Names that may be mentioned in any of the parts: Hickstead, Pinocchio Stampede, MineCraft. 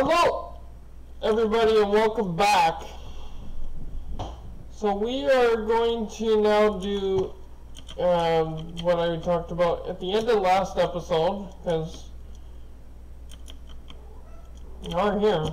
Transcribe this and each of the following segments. Hello everybody and welcome back. So we are going to now do what I talked about at the end of last episode, because we are here.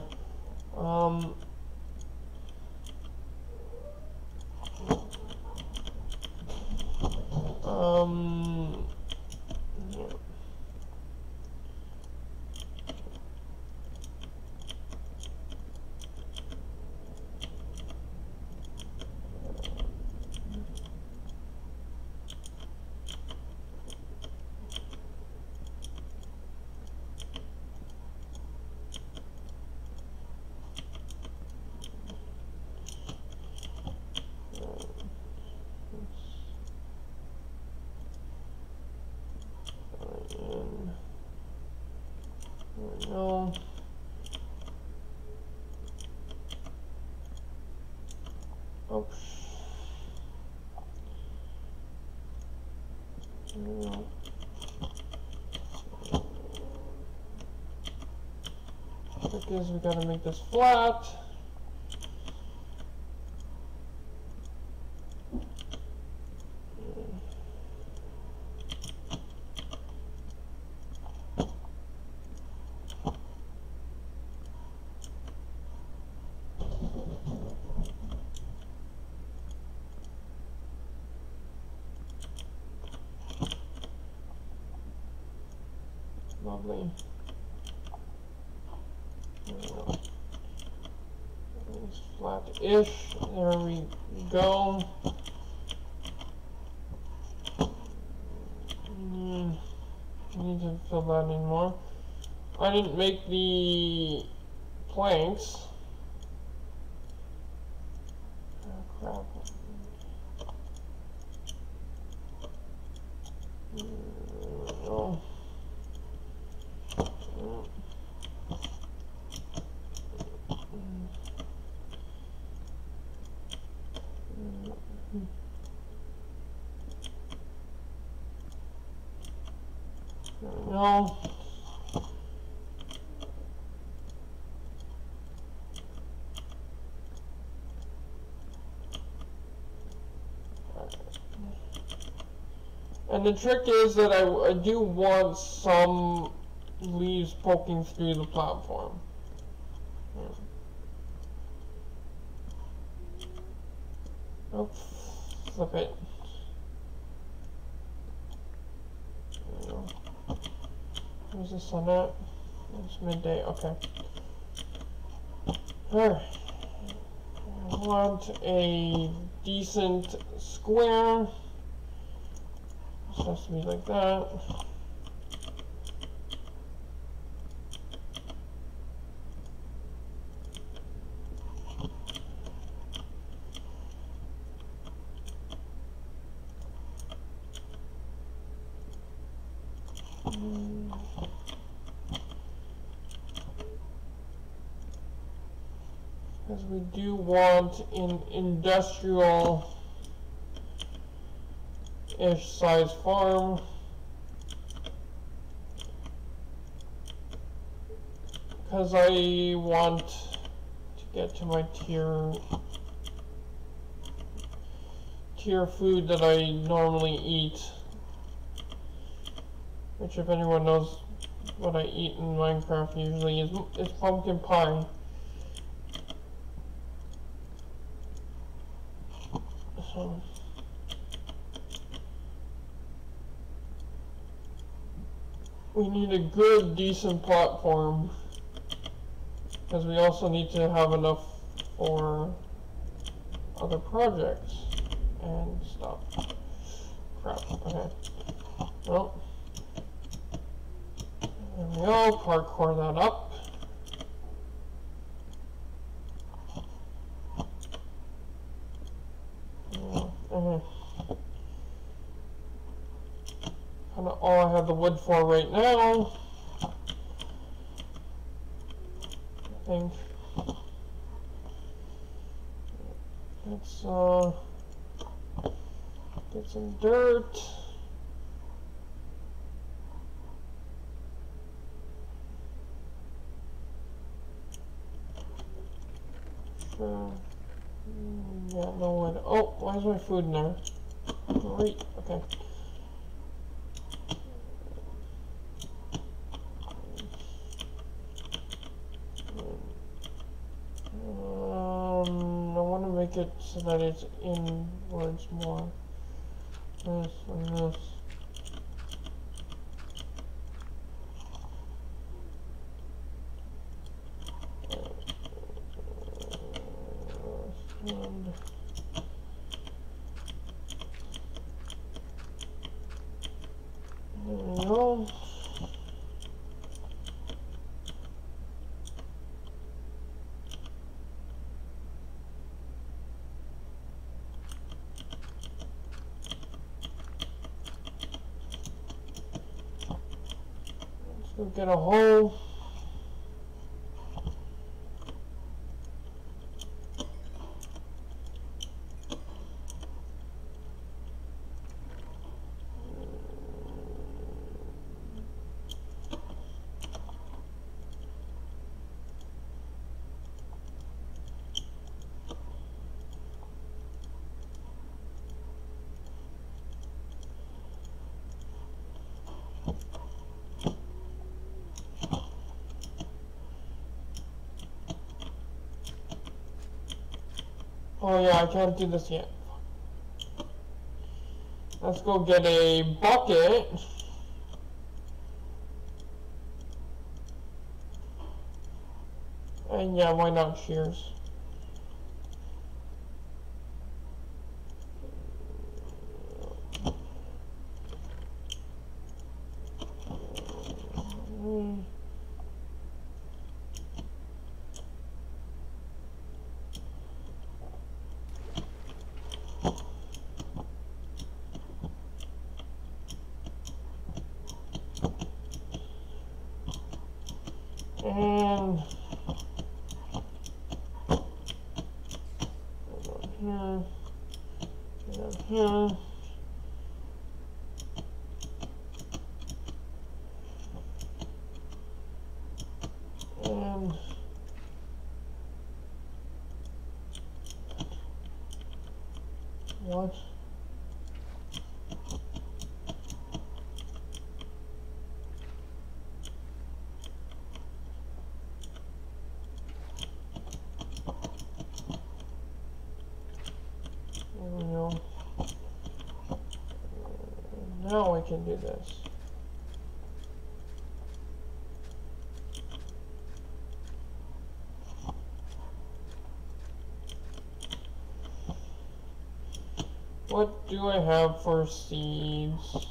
No. Oops. No. Because we gotta make this flat. Lovely. There we go. It's flat-ish. There we go. I need to fill that in more. I didn't make the planks. Oh, crap. There we go. No. And the trick is that I do want some leaves poking through the platform. Oops, flip it. Where's the sun at? It's midday, okay. Alright. I want a decent square. This has to be like that. Because we do want an industrial-ish size farm. Because I want to get to my tier food that I normally eat. Which, if anyone knows what I eat in Minecraft, usually is pumpkin pie. So, we need a good, decent platform, because we also need to have enough for other projects and stuff. Crap. Okay. Well. There we go, parkour that up. Kind of all I have the wood for right now, I think. Let's get some dirt. Yeah, no wood. Oh, why is my food in there? Great, okay. I want to make it so that it's inwards more. This and this. Let's get a hole. Oh yeah, I can't do this yet. Let's go get a bucket. And yeah, why not shears? And here. Now I can do this. What do I have for seeds?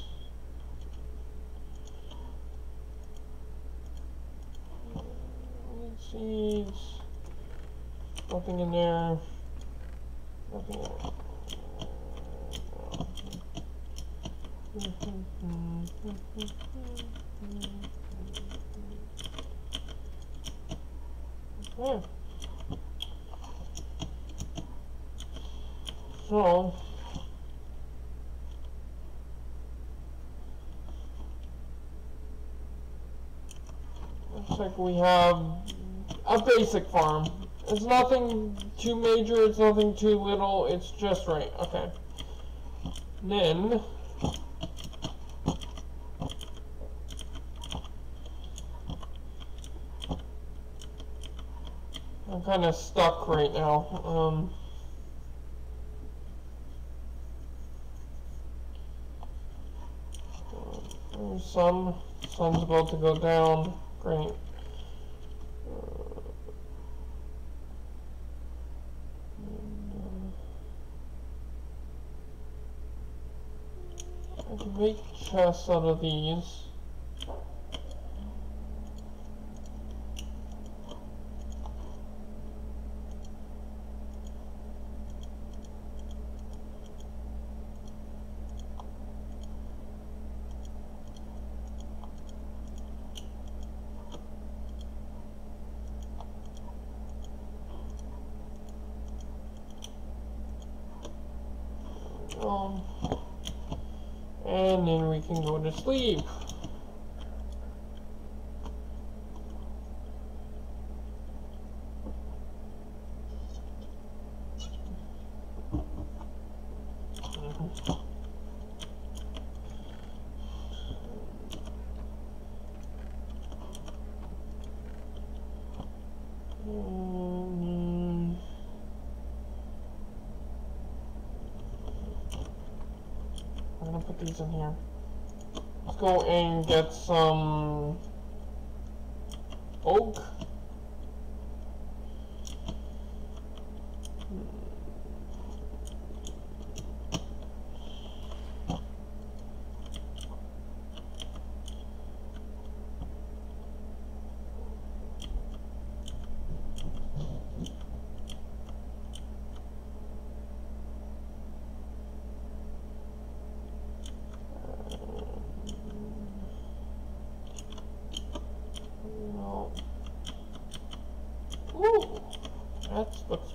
Seeds. Nothing in there. Nothing in there. Okay. So looks like we have a basic farm. It's nothing too major, it's nothing too little, it's just right. Okay. Then I'm kind of stuck right now. Sun's about to go down. Great. I can make chests out of these. And then we can go to sleep. I'm gonna put these in here. Let's go and get some oak.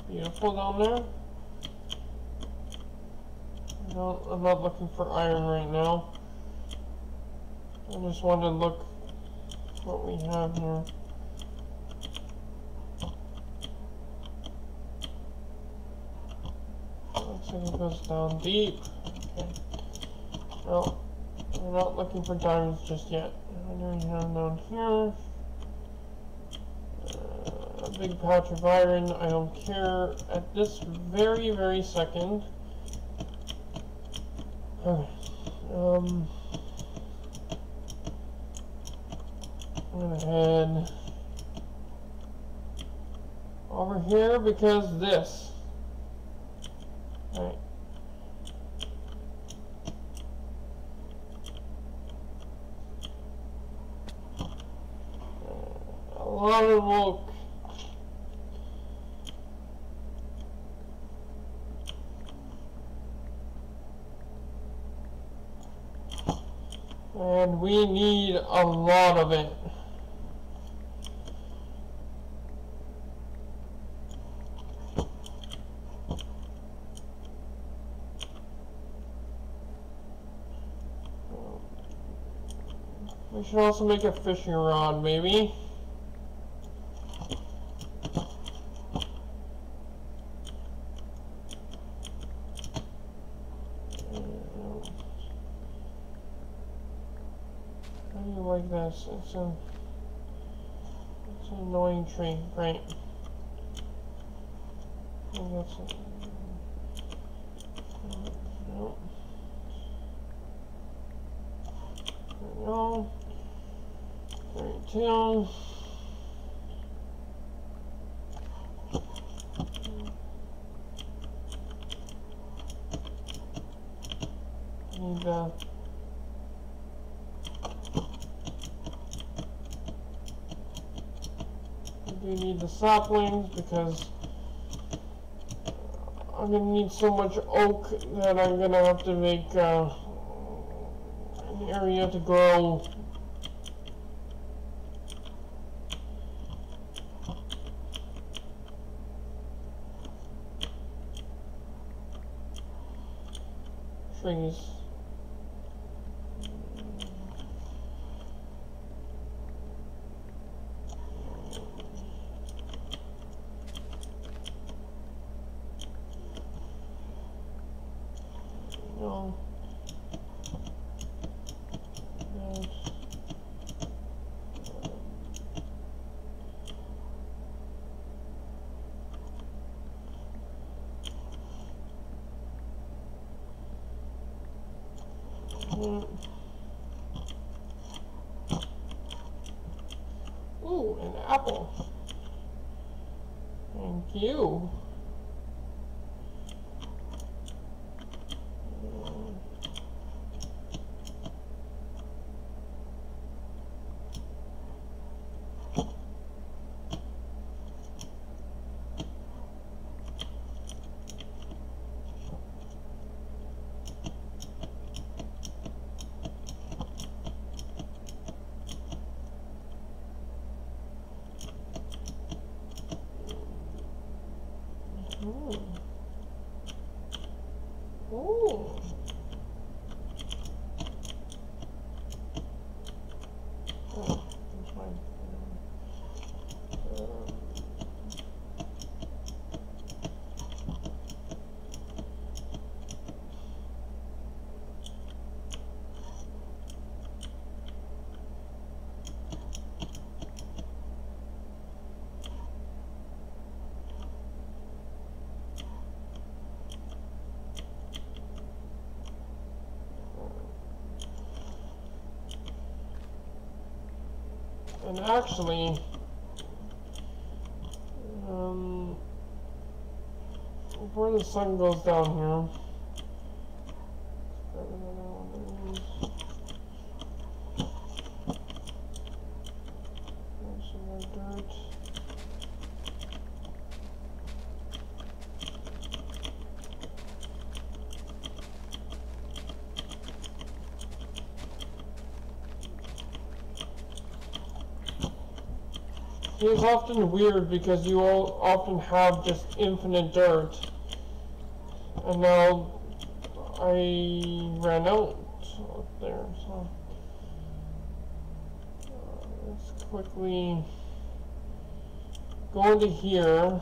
Beautiful down there. I'm not looking for iron right now. I just want to look what we have here. Looks like it goes down deep. Okay. Well, we're not looking for diamonds just yet. What do we have down here? Big pouch of iron. I don't care at this very second. Okay. I'm gonna head over here because this. Alright. A lot of wool. And we need a lot of it. We should also make a fishing rod, maybe. It's an annoying tree, right? I think that's it. Nope. There we go. 32. Need that. We need the saplings because I'm gonna need so much oak that I'm gonna have to make an area to grow. Trees. Ooh, an apple. Thank you. And actually, where the sun goes down here. It's often weird because you all often have just infinite dirt, and now I ran out up there, so let's quickly go into here,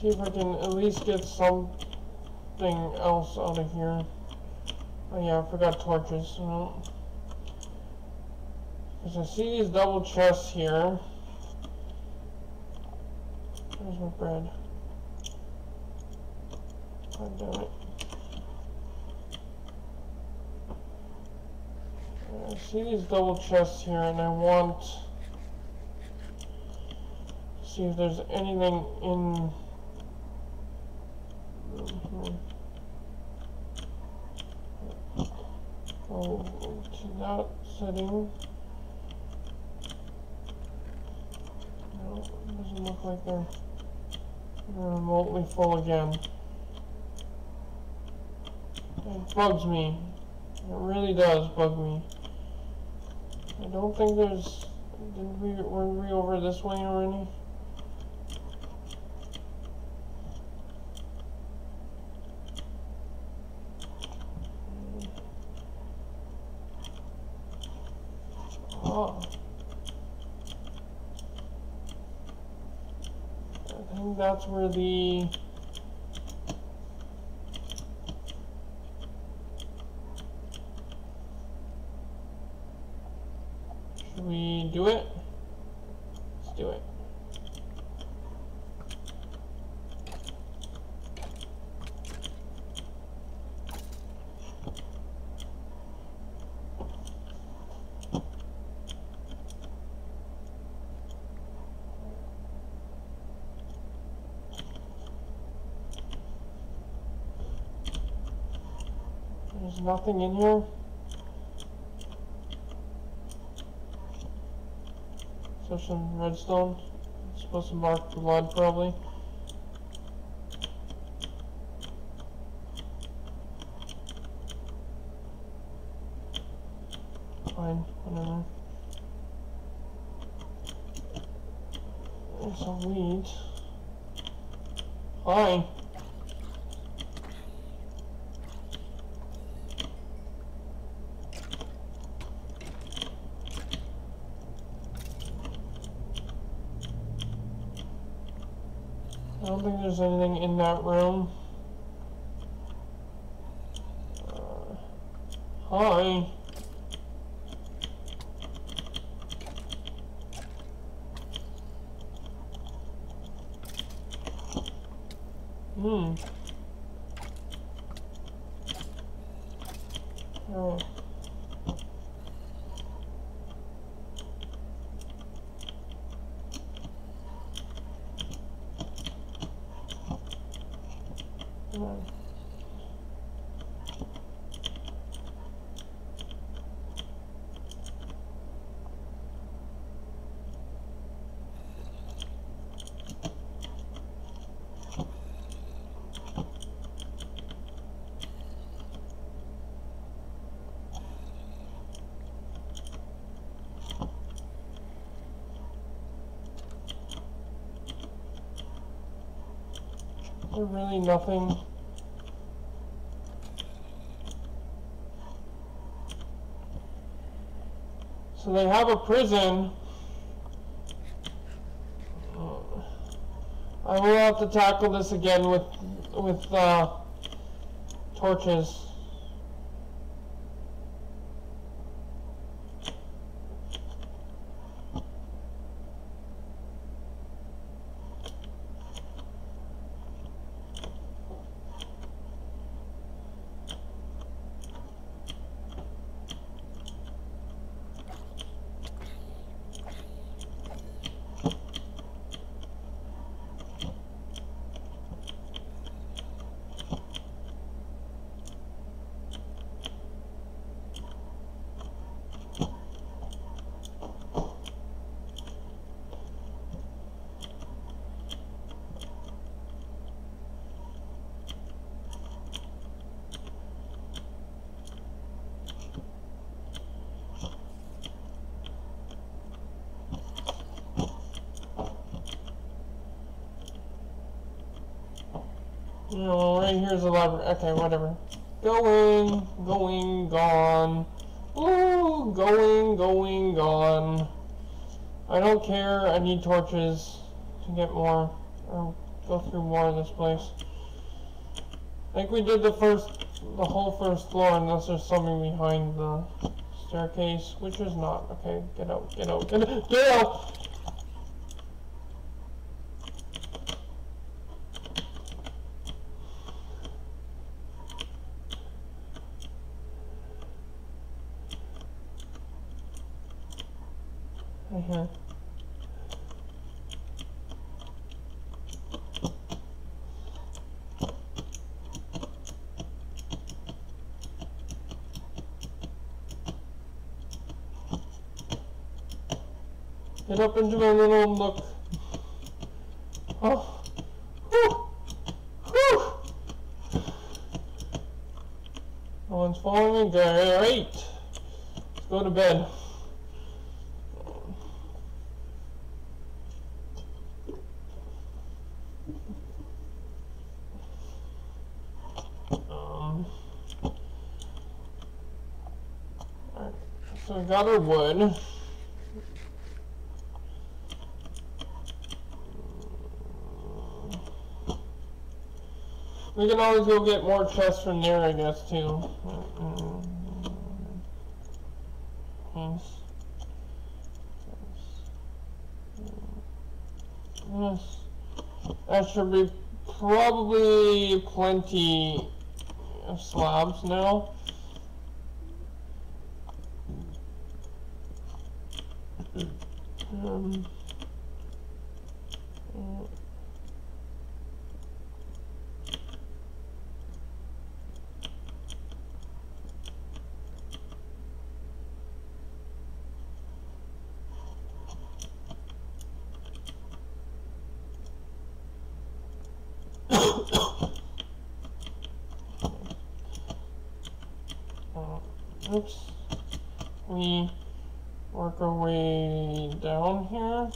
see if I can at least get something else out of here. Oh yeah, I forgot torches. No. Because I see these double chests here. Where's my bread? God damn it. I see these double chests here, and I want to see if there's anything in here. Go to that setting. Doesn't look like they're remotely full again. It bugs me. It really does bug me. I don't think there's... Were we over this way already? Oh. I think that's where the should we do it? Let's do it. There's nothing in here. So some redstone. It's supposed to mark blood, probably. Fine, whatever. There's some weed. Hi. I don't think there's anything in that room. Hi. Oh. There's really nothing. So they have a prison. I will have to tackle this again with torches. No, right here's a library. Okay, whatever. Going, going, gone. Ooh, going, going, gone. I don't care. I need torches to get more. Or go through more of this place. I think we did the whole first floor, unless there's something behind the staircase, which is not. Okay, get out, get out, get out, get out! Right here. Get up and do a little look. Oh. Whew. Whew. No one's following me. Great. Let's go to bed. Alright. So we got our wood. We can always go get more chests from there, I guess, too. Yes. That should be probably plenty of slabs now. Oops. We work our way down here.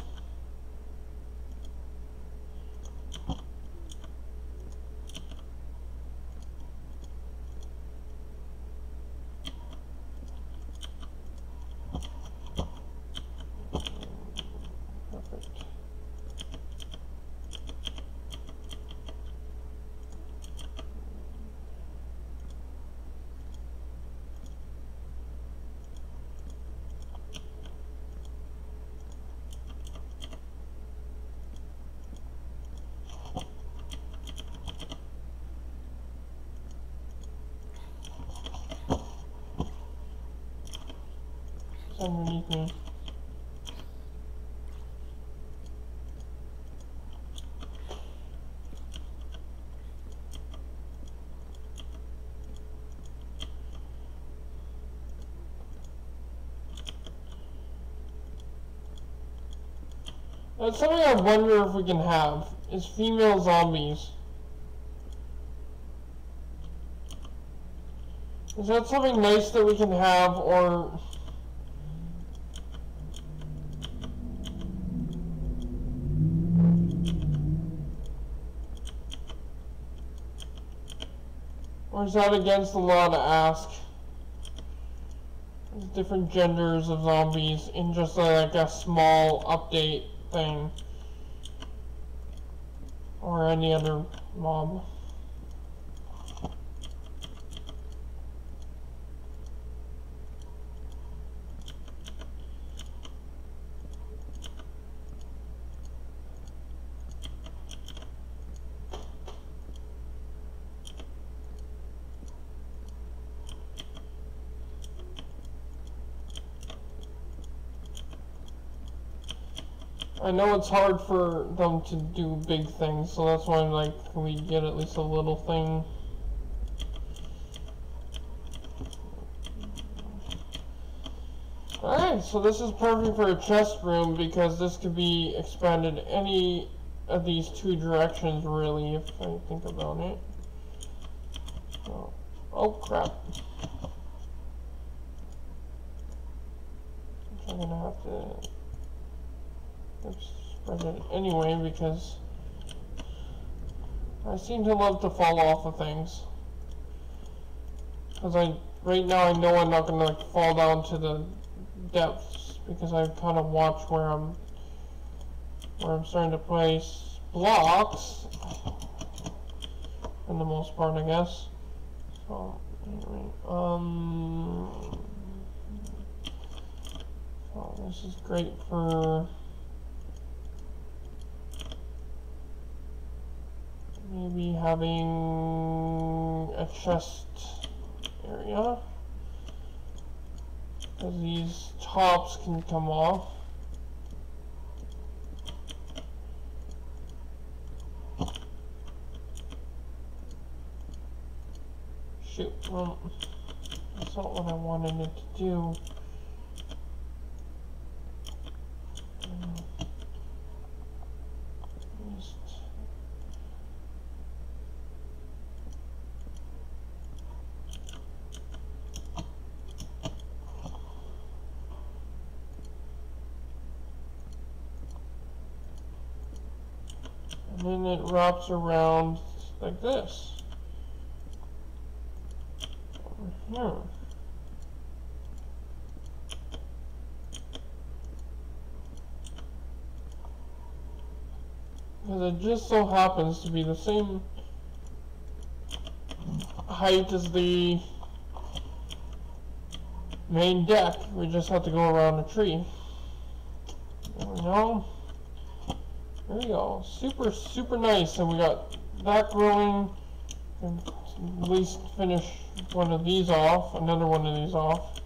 Underneath me. That's something I wonder if we can have, is female zombies. Is that something nice that we can have, or... or is that against the law to ask? There's different genders of zombies in just like a small update thing. Or any other mob. I know it's hard for them to do big things, so that's why I'm like, can we get at least a little thing? Alright, so this is perfect for a chest room, because this could be expanded any of these two directions, really, if I think about it. Oh, oh crap. I'm gonna have to... Let's spread it anyway because I seem to love to fall off of things. Because right now I know I'm not going to fall down to the depths, because I kind of watch where I'm starting to place blocks, in the most part, I guess. So, anyway, so this is great for maybe having a chest area, because these tops can come off. Shoot, well, that's not what I wanted it to do. And then it wraps around like this. Over here. Because it just so happens to be the same height as the main deck. We just have to go around the tree. There we go. There we go. Super, super nice. And we got that growing. And at least finish one of these off. Another one of these off.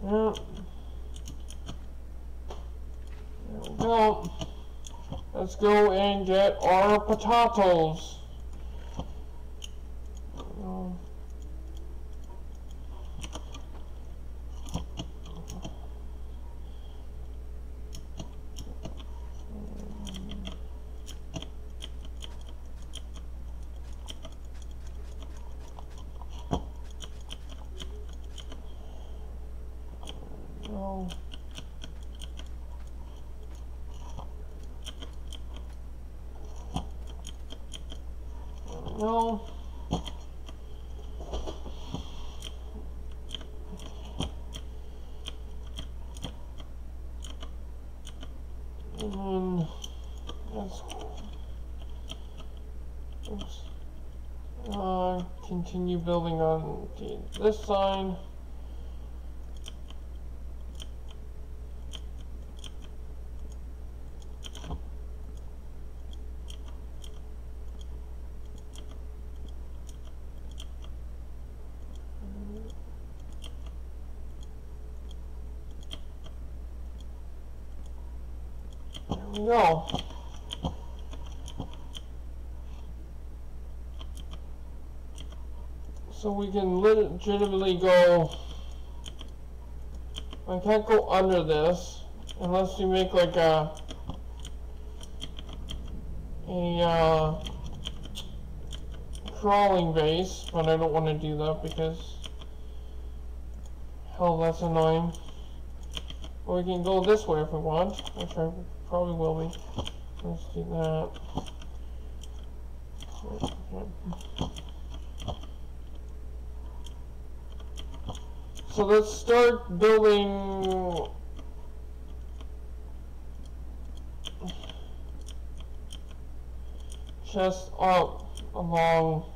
There we go. Let's go and get our potatoes. No. And then let's continue building on this sign. No. So we can legitimately go. I can't go under this unless you make like a crawling base, but I don't want to do that because hell, that's annoying. But we can go this way if we want, which I probably will be. Let's do that. So let's start building. Just up along.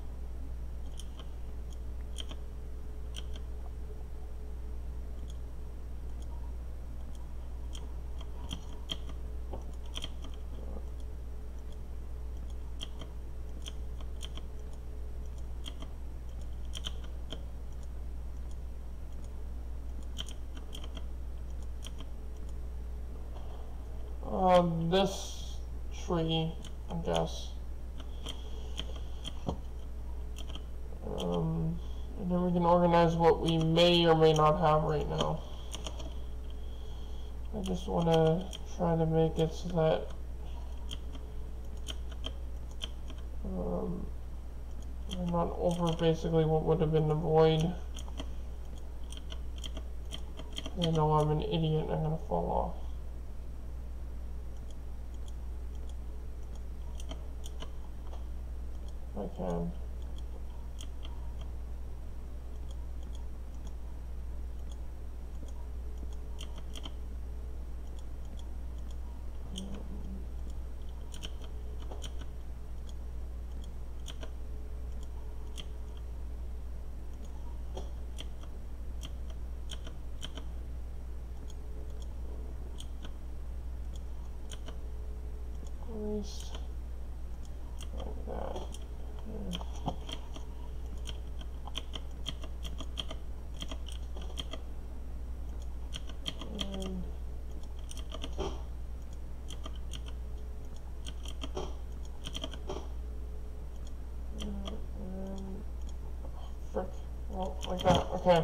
This tree, I guess. And then we can organize what we may or may not have right now. I just want to try to make it so that I'm not over basically what would have been the void. I know I'm an idiot and I'm gonna fall off. I can. Like that, okay.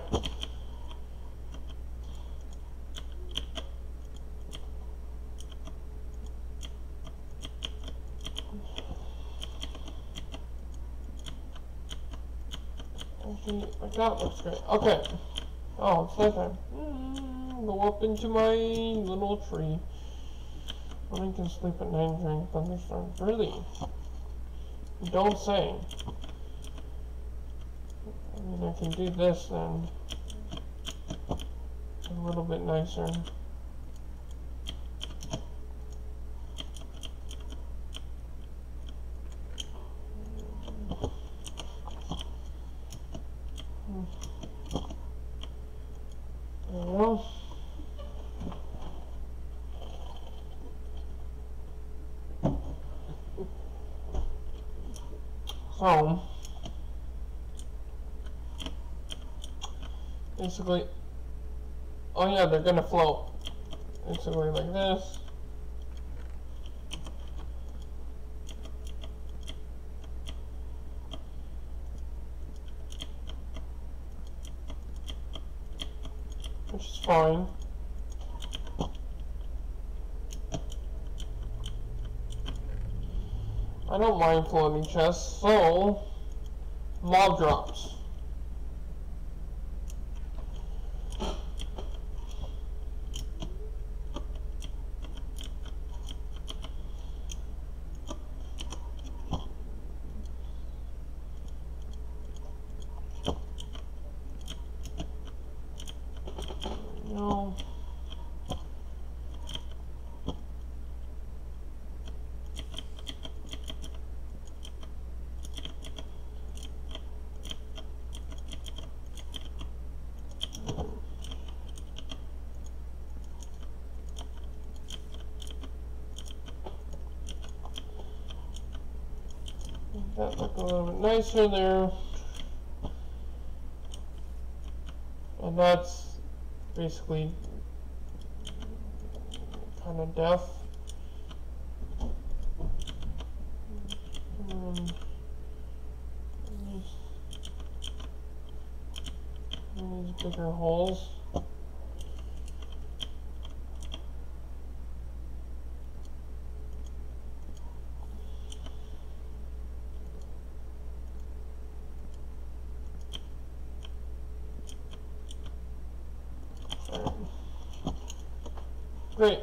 Actually, like that looks great. Okay. Oh, it's nighttime. Go up into my little tree. I can sleep at night during thunderstorms. Really? Don't say. I can do this then, a little bit nicer. So basically, oh yeah, they're gonna float. Basically like this. Which is fine. I don't mind floating chests, so mob drops. That look a little bit nicer there, and that's basically kind of deaf. These bigger holes. Great.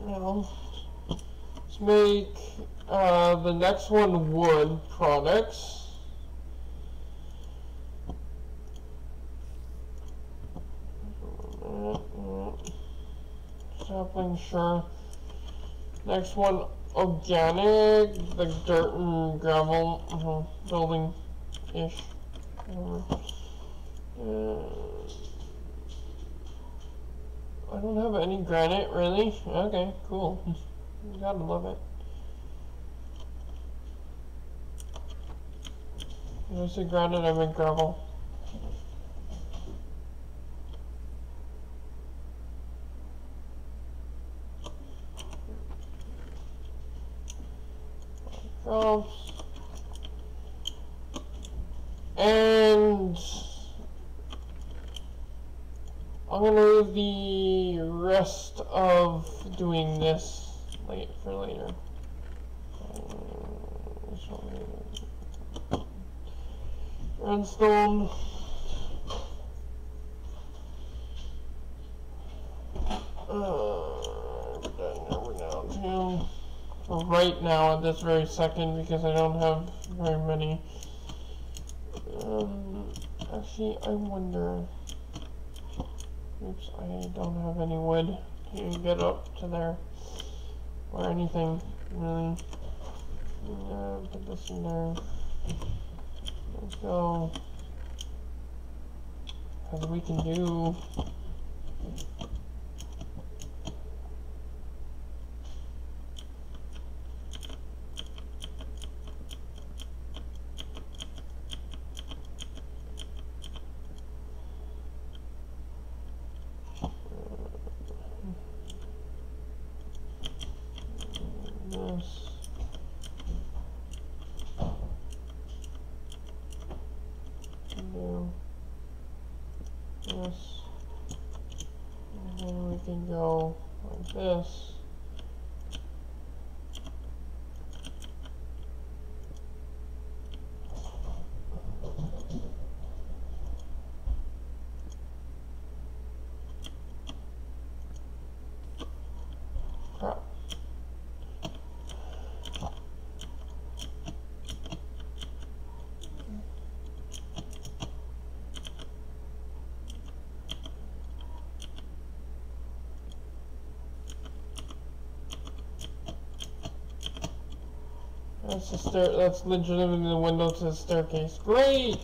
Now, let's make the next one wood products. Sapling, sure. Next one, organic, like dirt and gravel, building-ish, I don't have any granite, really? Okay, cool. You gotta love it. When I say granite, I meant gravel. I'm gonna leave the rest of doing this for later. Redstone. Right now, at this very second, because I don't have very many. Actually, I wonder. Oops, I don't have any wood to get up to there. Or anything, really. Put this in there. Let's go. Because we can do. That's the stair. That's legitimately the window to the staircase. Great.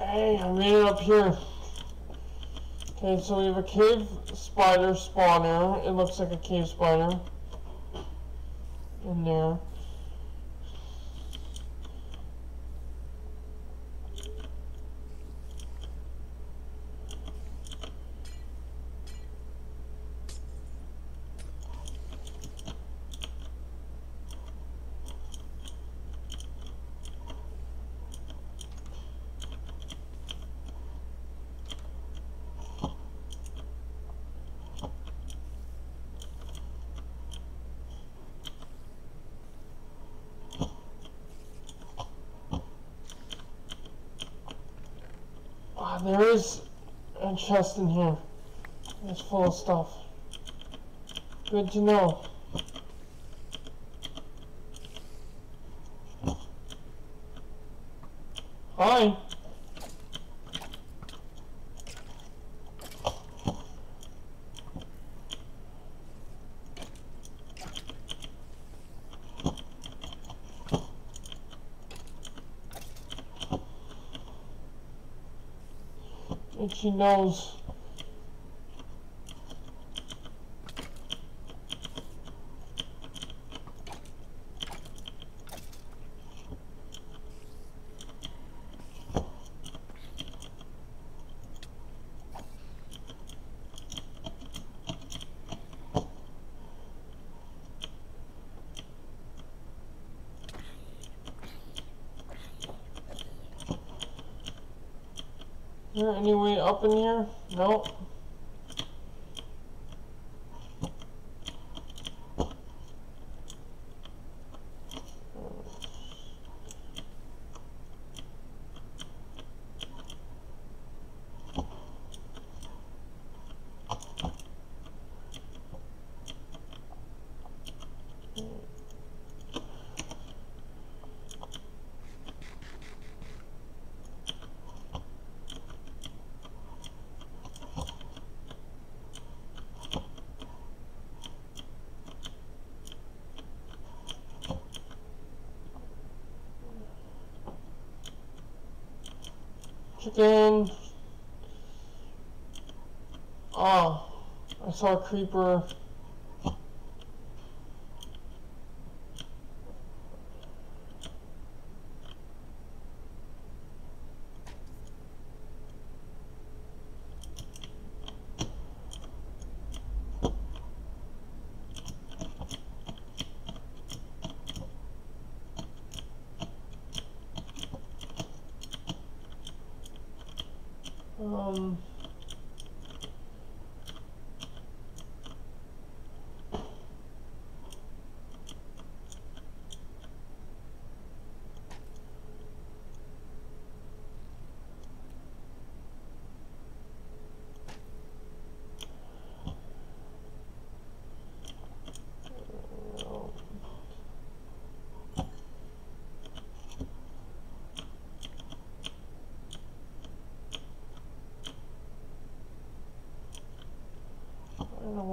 Hey, I made it up here. Okay, so we have a cave spider spawner. It looks like a cave spider in there. There is a chest in here. It's full of stuff. Good to know. Hi. She knows. Is there any way up in here? Nope. again. Oh, I saw a creeper.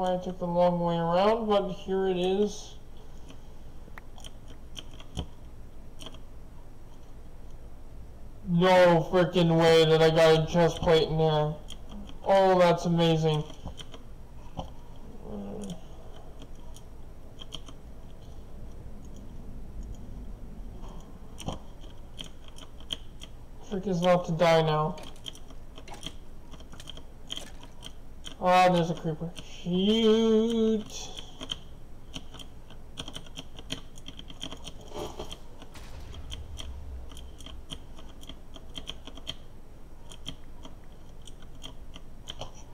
I took the long way around, but here it is. No freaking way that I got a chest plate in there. Oh, that's amazing. Trick is not to die now. Ah, there's a creeper. Shoot!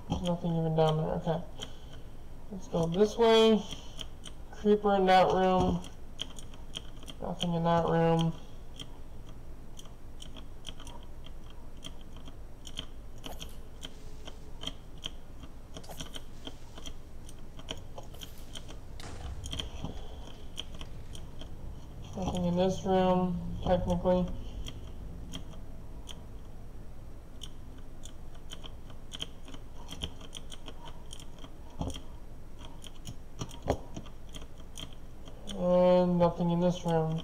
There's nothing even down there. Okay. Let's go this way. Creeper in that room. Nothing in that room. Nothing in this room, technically. And nothing in this room.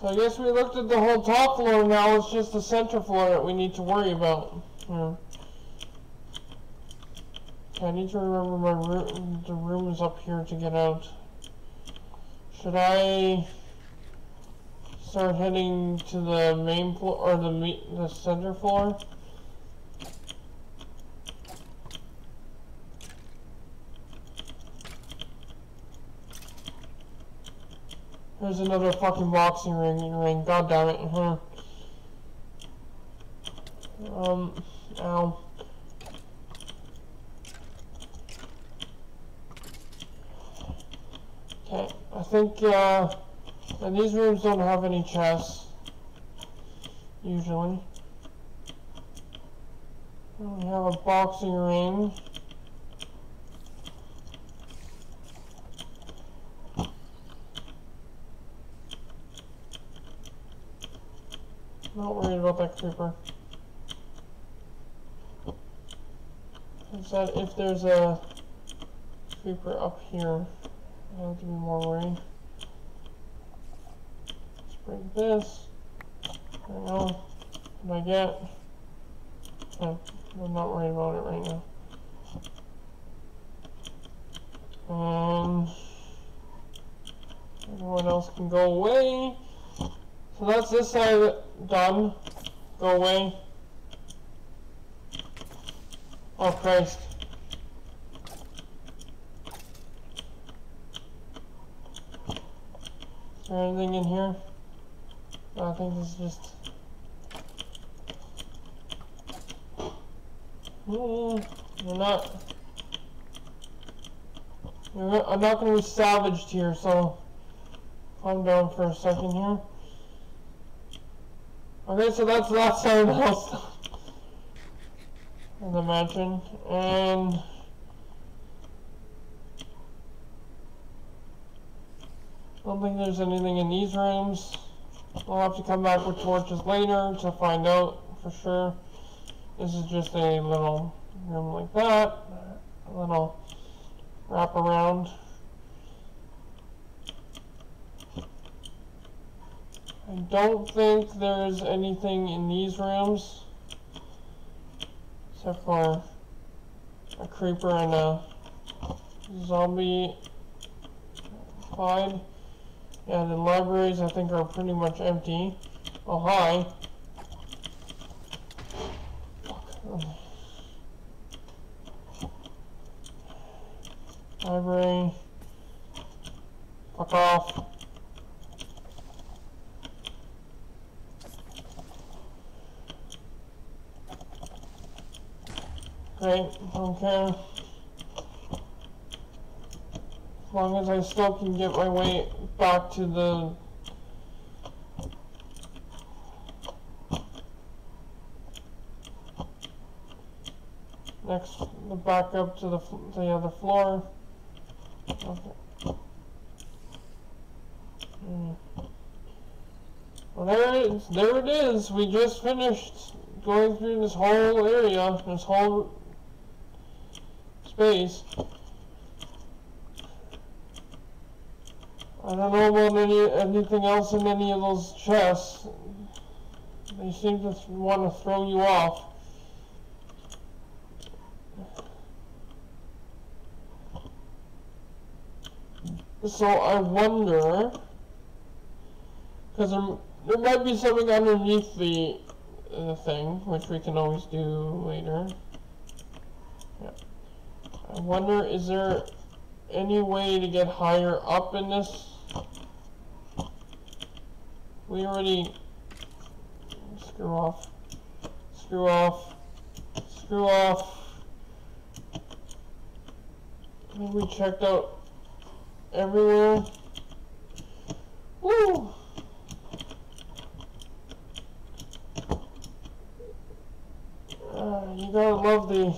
So I guess we looked at the whole top floor, now it's just the center floor that we need to worry about. Okay, I need to remember my room, the room is up here to get out. Should I start heading to the main floor, or the center floor? There's another fucking boxing ring, god damn it. Ow. Okay, I think, and these rooms don't have any chests, usually. We have a boxing ring. Not worried about that creeper. Is that if there's a creeper up here, I have to be more worried. Let's break this. I don't know what I get. Okay, I'm not worried about it right now. Everyone else can go away. So that's this side of it done. Go away. Oh Christ. Is there anything in here? No, I think this is just... You're not... I'm not going to be salvaged here, so... Calm down for a second here. Okay, so that's the last time I lost in the mansion, and I don't think there's anything in these rooms. I'll have to come back with torches later to find out for sure. This is just a little room like that. a little wrap around. I don't think there's anything in these rooms except for a creeper and a zombie hide. Yeah, the libraries I think are pretty much empty. Oh, hi. Library. Fuck off. Great, don't care. As long as I still can get my way back to the next, back up to the other floor. Okay. Well, there it is. We just finished going through this whole area, this whole space. I don't know about anything else in any of those chests. They seem to want to throw you off. So I wonder, because there might be something underneath the thing, which we can always do later. Yeah. I wonder, is there any way to get higher up in this? We already... Screw off. Screw off. Screw off. I think we checked out everywhere. Woo! You gotta love the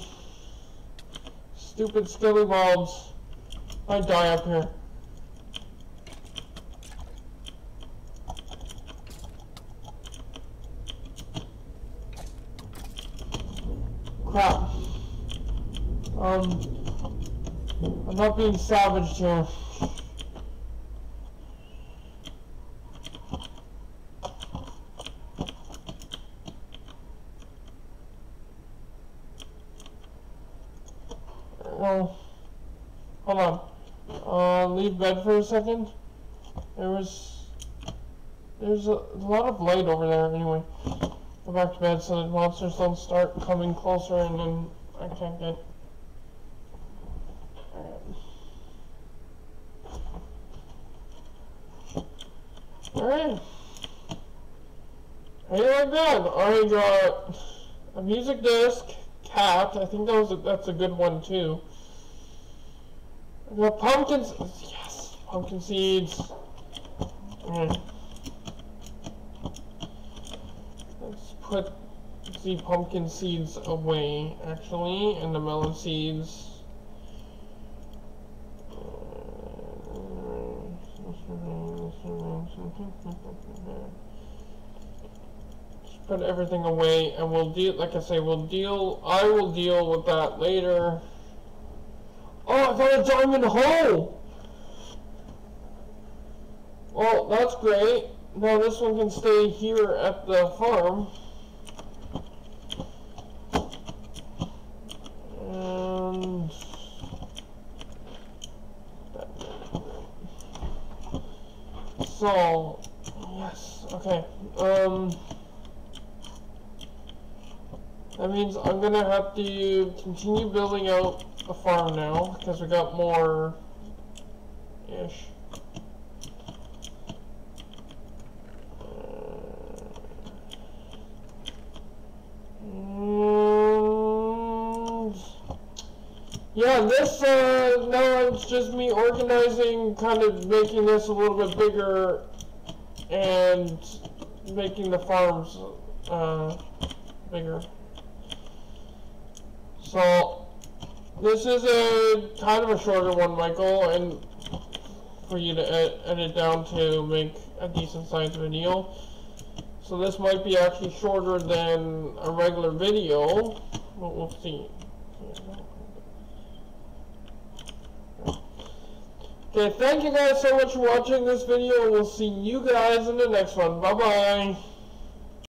stupid skilly bulbs. I die up here. Crap. I'm not being savaged here. Bed for a second. There's a lot of light over there. Anyway, go back to bed so that monsters don't start coming closer, and then I can't get. Alright. How do you like that? I got a music disc, cat. I think that's a good one too. I got pumpkins. Pumpkin seeds. Let's put the pumpkin seeds away, actually, and the melon seeds. Just put everything away, and we'll deal. Like I say, I will deal with that later. Oh, I got a diamond hole. Well, that's great. Now this one can stay here at the farm. And... so... yes, okay. That means I'm gonna have to continue building out the farm now, because we got more-ish. Yeah, this, now it's just me organizing, kind of making this a little bit bigger and making the farms, bigger. So, this is a kind of a shorter one, Michael, and for you to edit down to make a decent sized video. So this might be actually shorter than a regular video, but we'll see. Okay, thank you guys so much for watching this video. We'll see you guys in the next one. Bye-bye.